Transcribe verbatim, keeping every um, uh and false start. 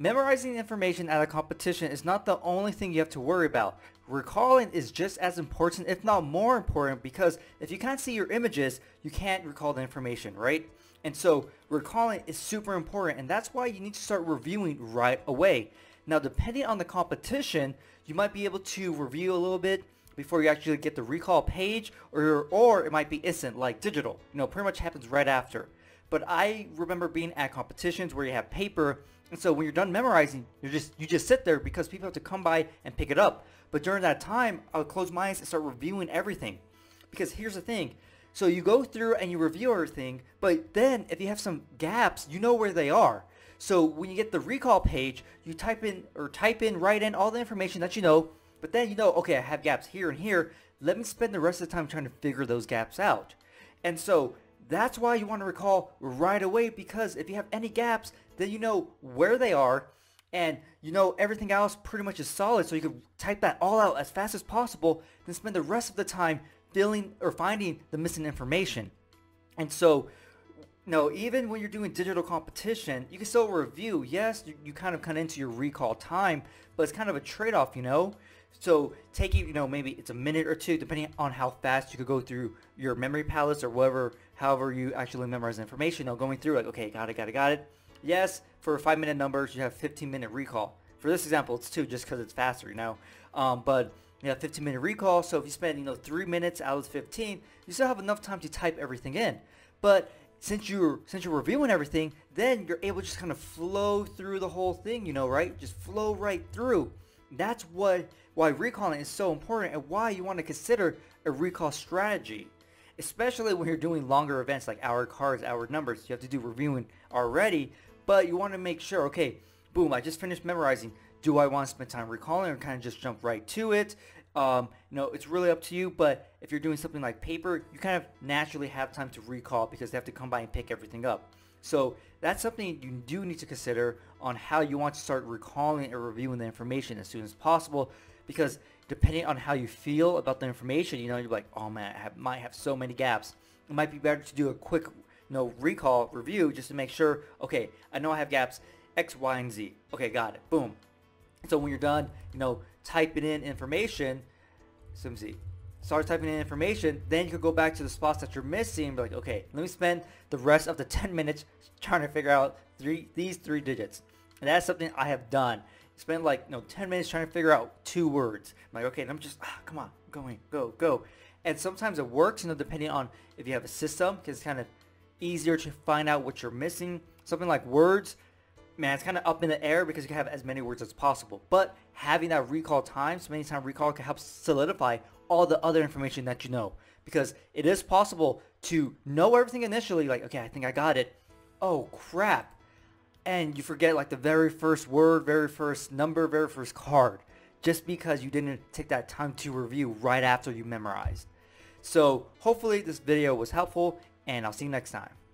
Memorizing information at a competition is not the only thing you have to worry about. Recalling is just as important, if not more important, because if you can't see your images, you can't recall the information, right? And so recalling is super important, and that's why you need to start reviewing right away. Now, depending on the competition, you might be able to review a little bit before you actually get the recall page, or, or it might be instant, like digital. You know, pretty much happens right after. But I remember being at competitions where you have paper, and so when you're done memorizing, you just you just sit there because people have to come by and pick it up. But during that time, I would close my eyes and start reviewing everything. Because here's the thing. So you go through and you review everything, but then if you have some gaps, you know where they are. So when you get the recall page, you type in or type in, write in all the information that you know, but then you know, okay, I have gaps here and here. Let me spend the rest of the time trying to figure those gaps out. And so that's why you want to recall right away, because if you have any gaps, then you know where they are, and you know everything else pretty much is solid, so you can type that all out as fast as possible, then spend the rest of the time filling or finding the missing information. And so, you know, even when you're doing digital competition, you can still review. Yes, you, you kind of cut into your recall time, but it's kind of a trade-off, you know? So taking, you know, maybe it's a minute or two, depending on how fast you could go through your memory palace or whatever, however you actually memorize information. You know, going through like, okay, got it, got it, got it. Yes, for five minute numbers, you have fifteen minute recall. For this example, it's two just because it's faster, you know. Um, but you have fifteen minute recall. So if you spend, you know, three minutes out of fifteen, you still have enough time to type everything in. But since you're since you're reviewing everything, then you're able to just kind of flow through the whole thing, you know, right? Just flow right through. That's what why recalling is so important, and why you want to consider a recall strategy, especially when you're doing longer events like hour cards, hour numbers. You have to do reviewing already, but you want to make sure, okay, boom, I just finished memorizing. Do I want to spend time recalling, or kind of just jump right to it? Um, no, it's really up to you. But if you're doing something like paper, you kind of naturally have time to recall because they have to come by and pick everything up. So that's something you do need to consider on how you want to start recalling or reviewing the information as soon as possible, because depending on how you feel about the information, you know, you're like, oh man, I have, might have so many gaps. It might be better to do a quick, you know, recall review just to make sure, okay, I know I have gaps X, Y, and Z. Okay, got it. Boom. So when you're done, you know, typing in information, so let me see. Start typing in information, then you could go back to the spots that you're missing and be like, okay, let me spend the rest of the ten minutes trying to figure out three these three digits. And that's something I have done. Spend like, you know, ten minutes trying to figure out two words. I'm like, okay, I'm just, ah, come on, going, go, go. And sometimes it works, you know, depending on if you have a system, because it's kind of easier to find out what you're missing. Something like words, man, it's kind of up in the air because you can have as many words as possible. But having that recall time, spending time recall, can help solidify all the other information that you know, because it is possible to know everything initially, like, okay, I think I got it. Oh crap. And you forget like the very first word, very first number, very first card, just because you didn't take that time to review right after you memorized. So hopefully this video was helpful, and I'll see you next time.